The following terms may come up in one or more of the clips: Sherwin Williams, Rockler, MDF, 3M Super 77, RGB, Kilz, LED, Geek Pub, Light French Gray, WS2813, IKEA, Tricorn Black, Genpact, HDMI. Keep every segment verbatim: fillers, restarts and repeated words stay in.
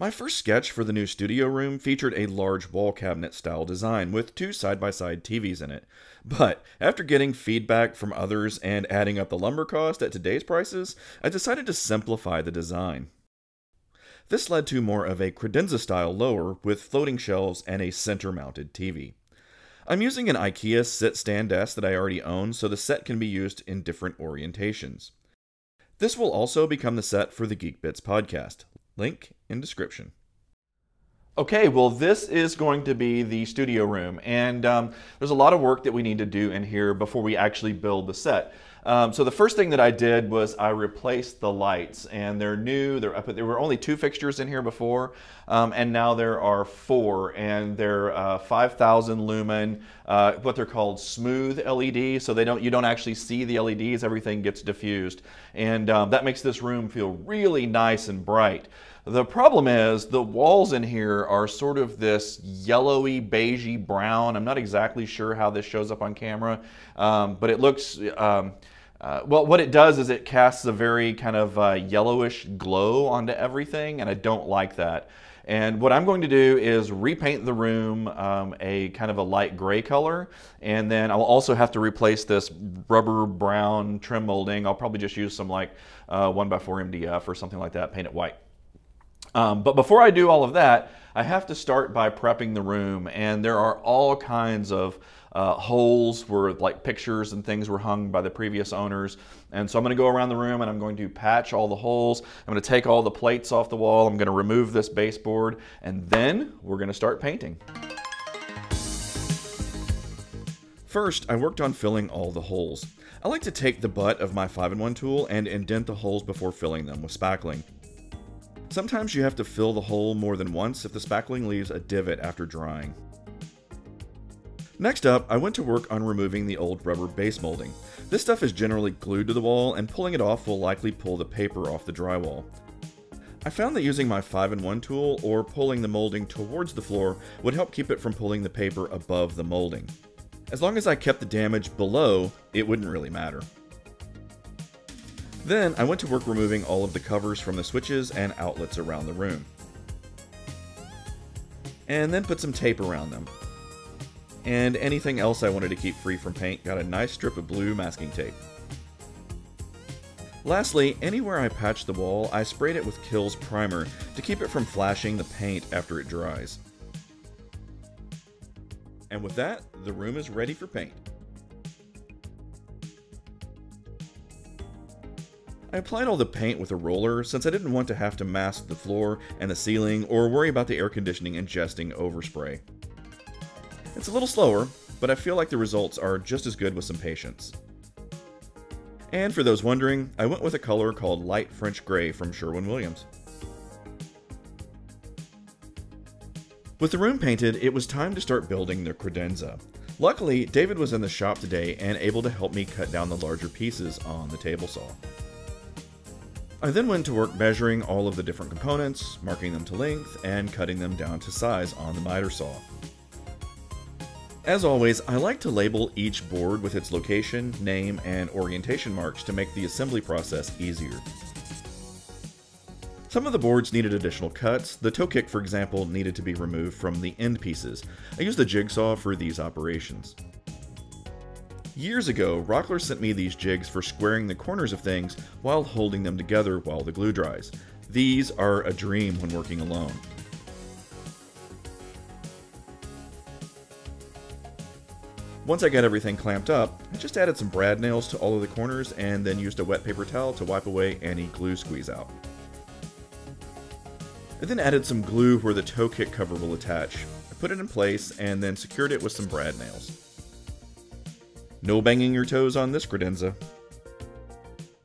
My first sketch for the new studio room featured a large wall cabinet style design with two side-by-side T Vs in it, but after getting feedback from others and adding up the lumber cost at today's prices, I decided to simplify the design. This led to more of a credenza style lower with floating shelves and a center-mounted T V. I'm using an IKEA sit-stand desk that I already own, so the set can be used in different orientations. This will also become the set for the Geek Bits podcast. Link in description. Okay, well this is going to be the studio room, and um, there's a lot of work that we need to do in here before we actually build the set. Um, so the first thing that I did was I replaced the lights, and they're new. They're up. There were only two fixtures in here before, um, and now there are four, and they're uh, five thousand lumen, uh, what they're called smooth L E D. So they don't. You don't actually see the L E Ds. Everything gets diffused, and um, that makes this room feel really nice and bright. The problem is the walls in here are sort of this yellowy, beigey brown. I'm not exactly sure how this shows up on camera, um, but it looks, um, uh, well, what it does is it casts a very kind of uh, yellowish glow onto everything, and I don't like that. And what I'm going to do is repaint the room um, a kind of a light gray color, and then I'll also have to replace this rubber brown trim molding. I'll probably just use some like uh, one by four M D F or something like that, paint it white. Um, but before I do all of that, I have to start by prepping the room, and there are all kinds of uh, holes where like pictures and things were hung by the previous owners. And so I'm going to go around the room and I'm going to patch all the holes. I'm going to take all the plates off the wall. I'm going to remove this baseboard, and then we're going to start painting. First, I worked on filling all the holes. I like to take the butt of my five in one tool and indent the holes before filling them with spackling. Sometimes you have to fill the hole more than once if the spackling leaves a divot after drying. Next up, I went to work on removing the old rubber base molding. This stuff is generally glued to the wall, and pulling it off will likely pull the paper off the drywall. I found that using my five in one tool or pulling the molding towards the floor would help keep it from pulling the paper above the molding. As long as I kept the damage below, it wouldn't really matter. Then I went to work removing all of the covers from the switches and outlets around the room. And then put some tape around them. And anything else I wanted to keep free from paint got a nice strip of blue masking tape. Lastly, anywhere I patched the wall, I sprayed it with Kilz primer to keep it from flashing the paint after it dries. And with that, the room is ready for paint. I applied all the paint with a roller since I didn't want to have to mask the floor and the ceiling or worry about the air conditioning ingesting overspray. It's a little slower, but I feel like the results are just as good with some patience. And for those wondering, I went with a color called Light French Gray from Sherwin Williams. With the room painted, it was time to start building the credenza. Luckily, David was in the shop today and able to help me cut down the larger pieces on the table saw. I then went to work measuring all of the different components, marking them to length, and cutting them down to size on the miter saw. As always, I like to label each board with its location, name, and orientation marks to make the assembly process easier. Some of the boards needed additional cuts. The toe kick, for example, needed to be removed from the end pieces. I use the jigsaw for these operations. Years ago, Rockler sent me these jigs for squaring the corners of things while holding them together while the glue dries. These are a dream when working alone. Once I got everything clamped up, I just added some brad nails to all of the corners and then used a wet paper towel to wipe away any glue squeeze out. I then added some glue where the toe kick cover will attach. I put it in place and then secured it with some brad nails. No banging your toes on this credenza.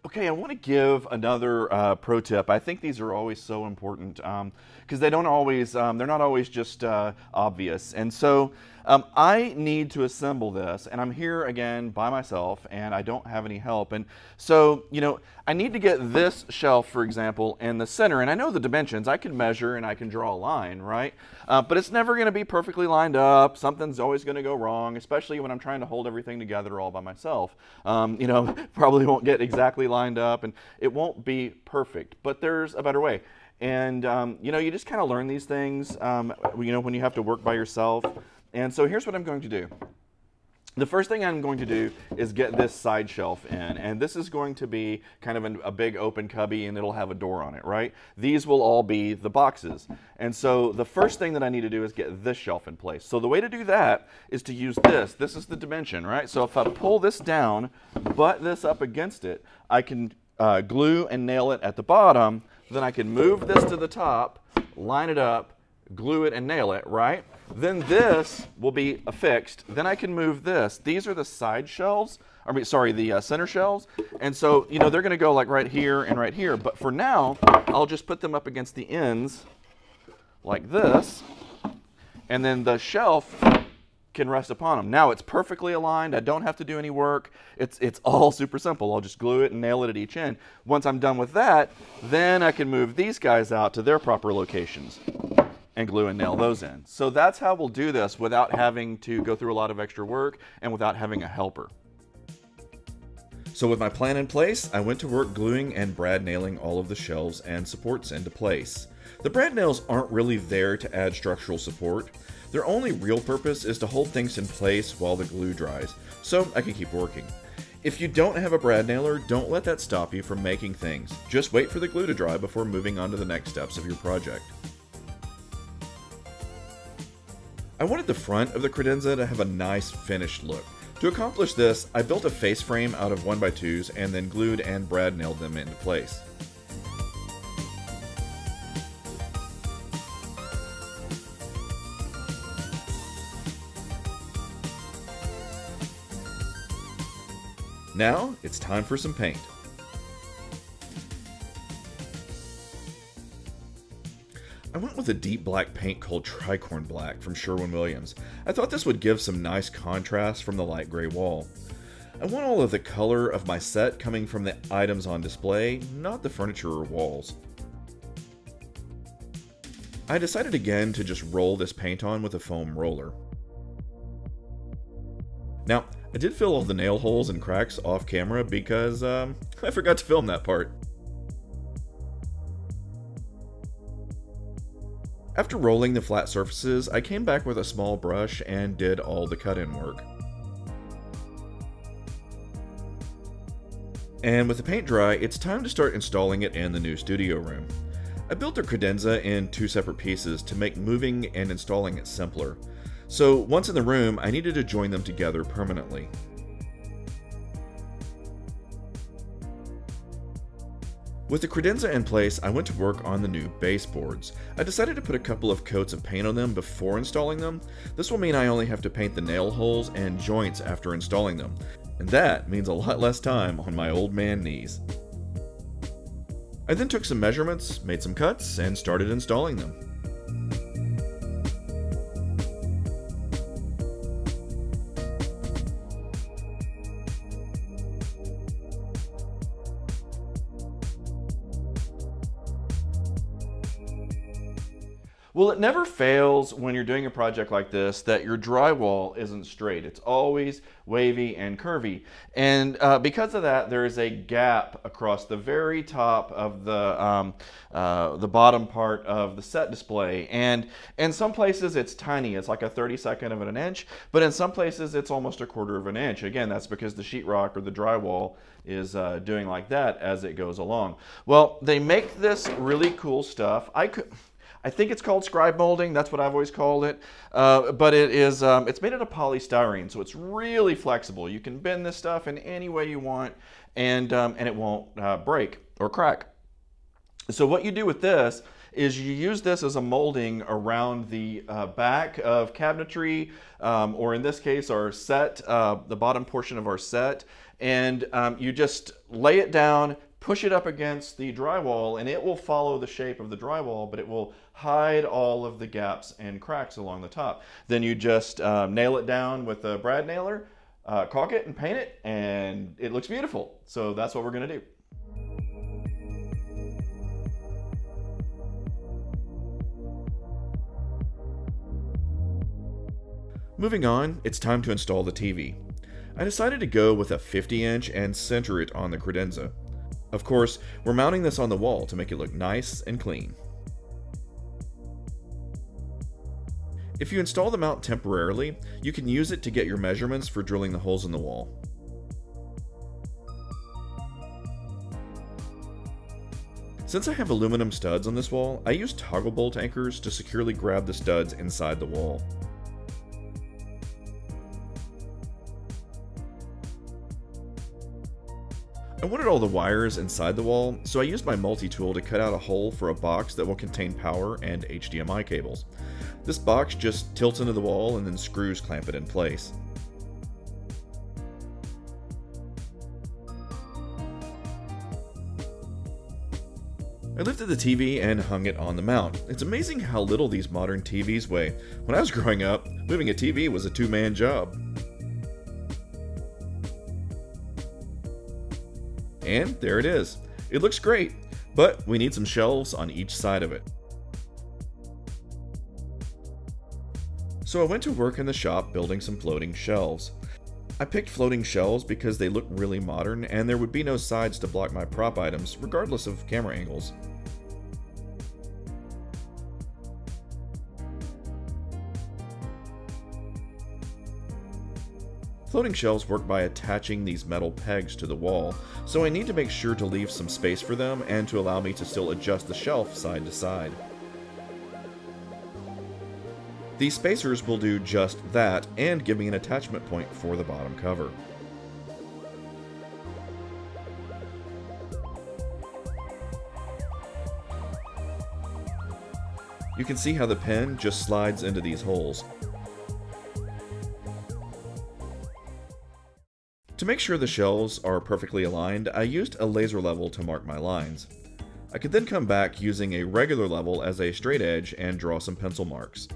Okay, I want to give another uh, pro tip. I think these are always so important because um, they don't always, um, they're not always just uh, obvious. And so um, I need to assemble this, and I'm here again by myself and I don't have any help. And so, you know, I need to get this shelf, for example, in the center, and I know the dimensions. I can measure and I can draw a line, right? Uh, but it's never going to be perfectly lined up. Something's always going to go wrong, especially when I'm trying to hold everything together all by myself. Um, you know, probably won't get exactly lined up and it won't be perfect, but there's a better way. And, um, you know, you just kind of learn these things, um, you know, when you have to work by yourself. And so here's what I'm going to do. The first thing I'm going to do is get this side shelf in, and this is going to be kind of an, a big open cubby, and it'll have a door on it, right? These will all be the boxes. And so the first thing that I need to do is get this shelf in place. So the way to do that is to use this. This is the dimension, right? So if I pull this down, butt this up against it, I can uh, glue and nail it at the bottom. Then I can move this to the top, line it up, glue it and nail it, right? Then this will be affixed. Then I can move this. These are the side shelves, I mean, sorry, the uh, center shelves. And so, you know, they're going to go like right here and right here. But for now, I'll just put them up against the ends like this. And then the shelf can rest upon them. Now it's perfectly aligned. I don't have to do any work. It's, it's all super simple. I'll just glue it and nail it at each end. Once I'm done with that, then I can move these guys out to their proper locations and glue and nail those in. So that's how we'll do this without having to go through a lot of extra work and without having a helper. So with my plan in place, I went to work gluing and brad nailing all of the shelves and supports into place. The brad nails aren't really there to add structural support. Their only real purpose is to hold things in place while the glue dries, so I can keep working. If you don't have a brad nailer, don't let that stop you from making things. Just wait for the glue to dry before moving on to the next steps of your project. I wanted the front of the credenza to have a nice finished look. To accomplish this, I built a face frame out of one by twos and then glued and brad nailed them into place. Now it's time for some paint. I went with a deep black paint called Tricorn Black from Sherwin Williams. I thought this would give some nice contrast from the light gray wall. I want all of the color of my set coming from the items on display, not the furniture or walls. I decided again to just roll this paint on with a foam roller. Now, I did fill all the nail holes and cracks off camera because um, I forgot to film that part. After rolling the flat surfaces, I came back with a small brush and did all the cut-in work. And with the paint dry, it's time to start installing it in the new studio room. I built the credenza in two separate pieces to make moving and installing it simpler. So once in the room, I needed to join them together permanently. With the credenza in place, I went to work on the new baseboards. I decided to put a couple of coats of paint on them before installing them. This will mean I only have to paint the nail holes and joints after installing them. And that means a lot less time on my old man knees. I then took some measurements, made some cuts, and started installing them. Well, it never fails when you're doing a project like this that your drywall isn't straight. It's always wavy and curvy. And uh, because of that, there is a gap across the very top of the, um, uh, the bottom part of the set display. And in some places it's tiny. It's like a thirty-second of an inch, but in some places it's almost a quarter of an inch. Again, that's because the sheetrock or the drywall is uh, doing like that as it goes along. Well, they make this really cool stuff. I could... I think it's called scribe molding. That's what I've always called it. Uh, but it is, um, it's made out of polystyrene, so it's really flexible. You can bend this stuff in any way you want, and, um, and it won't uh, break or crack. So what you do with this is you use this as a molding around the uh, back of cabinetry, um, or in this case, our set, uh, the bottom portion of our set. And um, you just lay it down, push it up against the drywall, and it will follow the shape of the drywall, but it will hide all of the gaps and cracks along the top. Then you just um, nail it down with a brad nailer, uh, caulk it and paint it, and it looks beautiful. So that's what we're gonna do. Moving on, it's time to install the T V. I decided to go with a fifty inch and center it on the credenza. Of course, we're mounting this on the wall to make it look nice and clean. If you install the mount temporarily, you can use it to get your measurements for drilling the holes in the wall. Since I have aluminum studs on this wall, I use toggle bolt anchors to securely grab the studs inside the wall. I wanted all the wires inside the wall, so I used my multi-tool to cut out a hole for a box that will contain power and H D M I cables. This box just tilts into the wall and then screws clamp it in place. I lifted the T V and hung it on the mount. It's amazing how little these modern T Vs weigh. When I was growing up, moving a T V was a two-man job. And there it is. It looks great, but we need some shelves on each side of it. So I went to work in the shop building some floating shelves. I picked floating shelves because they look really modern and there would be no sides to block my prop items, regardless of camera angles. Floating shelves work by attaching these metal pegs to the wall, so I need to make sure to leave some space for them and to allow me to still adjust the shelf side to side. These spacers will do just that and give me an attachment point for the bottom cover. You can see how the pen just slides into these holes. To make sure the shelves are perfectly aligned, I used a laser level to mark my lines. I could then come back using a regular level as a straight edge and draw some pencil marks.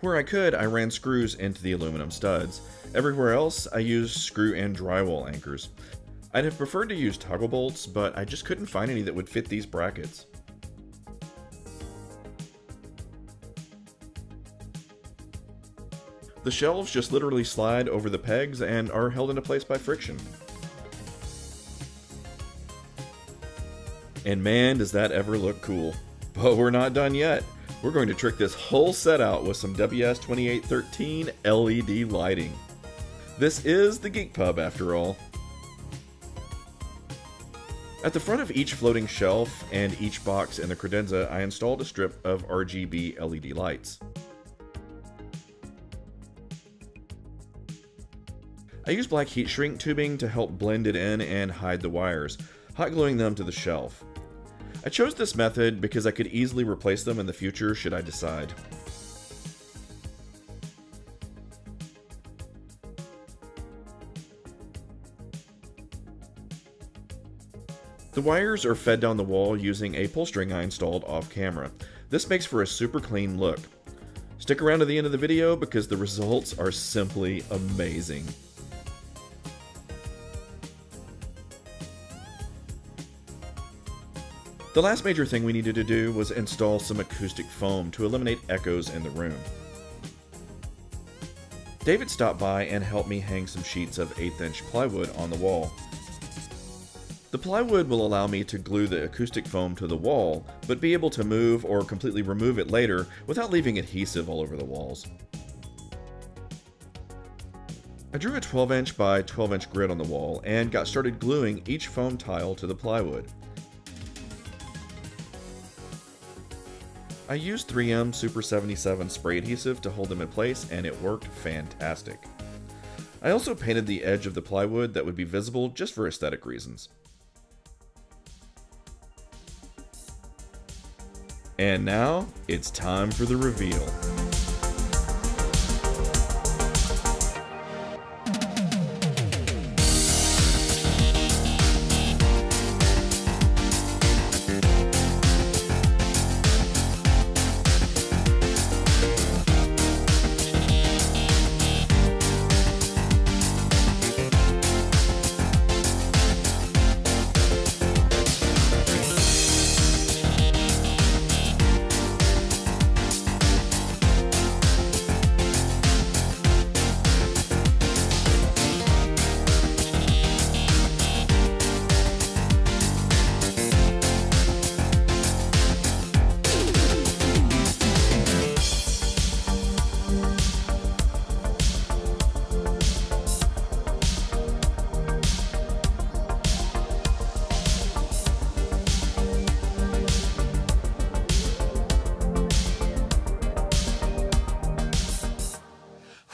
Where I could, I ran screws into the aluminum studs. Everywhere else, I used screw and drywall anchors. I'd have preferred to use toggle bolts, but I just couldn't find any that would fit these brackets. The shelves just literally slide over the pegs and are held into place by friction. And man, does that ever look cool. But we're not done yet. We're going to trick this whole set out with some W S twenty-eight thirteen L E D lighting. This is the Geek Pub after all. At the front of each floating shelf and each box in the credenza, I installed a strip of R G B L E D lights. I used black heat shrink tubing to help blend it in and hide the wires, hot gluing them to the shelf. I chose this method because I could easily replace them in the future should I decide. The wires are fed down the wall using a pull string I installed off camera. This makes for a super clean look. Stick around to the end of the video because the results are simply amazing. The last major thing we needed to do was install some acoustic foam to eliminate echoes in the room. David stopped by and helped me hang some sheets of eighth inch plywood on the wall. The plywood will allow me to glue the acoustic foam to the wall, but be able to move or completely remove it later without leaving adhesive all over the walls. I drew a twelve inch by twelve inch grid on the wall and got started gluing each foam tile to the plywood. I used three M Super seventy-seven spray adhesive to hold them in place and it worked fantastic. I also painted the edge of the plywood that would be visible just for aesthetic reasons. And now it's time for the reveal.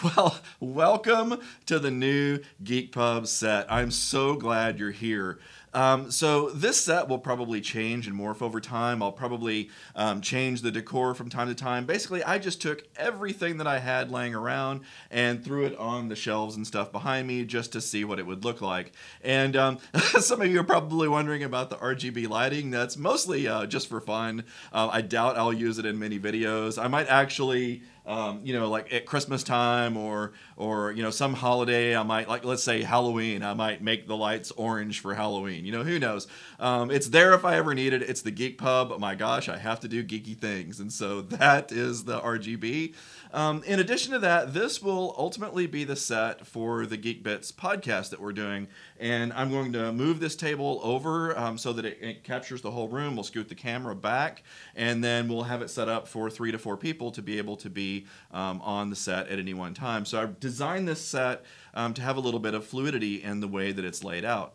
Well, welcome to the new Geek Pub set. I'm so glad you're here. Um, so this set will probably change and morph over time. I'll probably um, change the decor from time to time. Basically, I just took everything that I had laying around and threw it on the shelves and stuff behind me just to see what it would look like. And um, some of you are probably wondering about the R G B lighting. That's mostly uh, just for fun. Uh, I doubt I'll use it in many videos. I might actually... Um, you know, like at Christmas time or, or, you know, some holiday, I might, like, let's say Halloween, I might make the lights orange for Halloween. You know, who knows? Um, it's there if I ever need it. It's the Geek Pub. Oh my gosh, I have to do geeky things. And so that is the R G B. Um, in addition to that, this will ultimately be the set for the Geek Bits podcast that we're doing. And I'm going to move this table over um, so that it, it captures the whole room. We'll scoot the camera back, and then we'll have it set up for three to four people to be able to be um, on the set at any one time. So I've designed this set um, to have a little bit of fluidity in the way that it's laid out.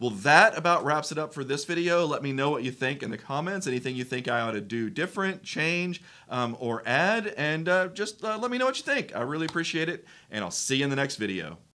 Well, that about wraps it up for this video. Let me know what you think in the comments, anything you think I ought to do different, change, um, or add, and uh, just uh, let me know what you think. I really appreciate it, and I'll see you in the next video.